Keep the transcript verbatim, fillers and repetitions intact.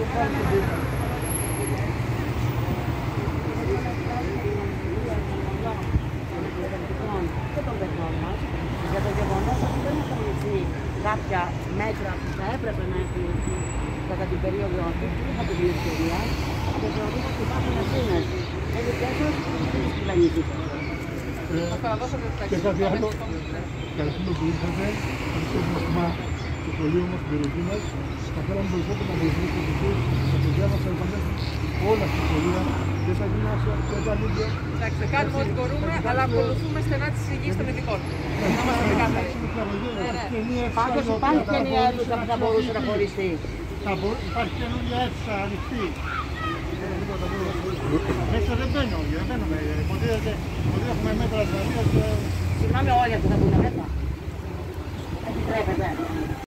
και των παιδιών μας για το γεγονός ότι δεν έχουν ληφθεί κάποια μέτρα που θα έπρεπε να έχουν ληφθεί κατά την περίοδο αυτή που είχα την ευκαιρία και θεωρούν ότι υπάρχουν ευθύνες. Έτσι και έτσι τις κυβερνητικές. Θα παραδώσω και θα διάλογο. Ευχαριστούμε που ήρθατε. Ευχαριστούμε που το σχολείο μας, την περιοχή μας. Θα φέραμε περισσότερο να βοηθήσουμε τους τους. Τα παιδιά μας θα επανέλθουν όλα στη σχολεία. Δεν θα γίνουν αυτά λίγα. Εντάξει, κάνουμε ό,τι μπορούμε, αλλά ακολουθούμε στενά τις υγιείς των ειδικών. Να μας επικαθαρίσουν. Πάντως υπάρχει και μια αίθουσα που θα μπορούσε να χωριστεί. Υπάρχει καινούργια αίθουσα ανοιχτή. Μέσα δεν μπαίνω, δεν μπαίνουμε. Υποτίθεται ότι έχουμε μέτρα ασφαλείας. Συγγνώμη, όλοι αυτοί θα μπουν μέσα. Επιτρέπεται.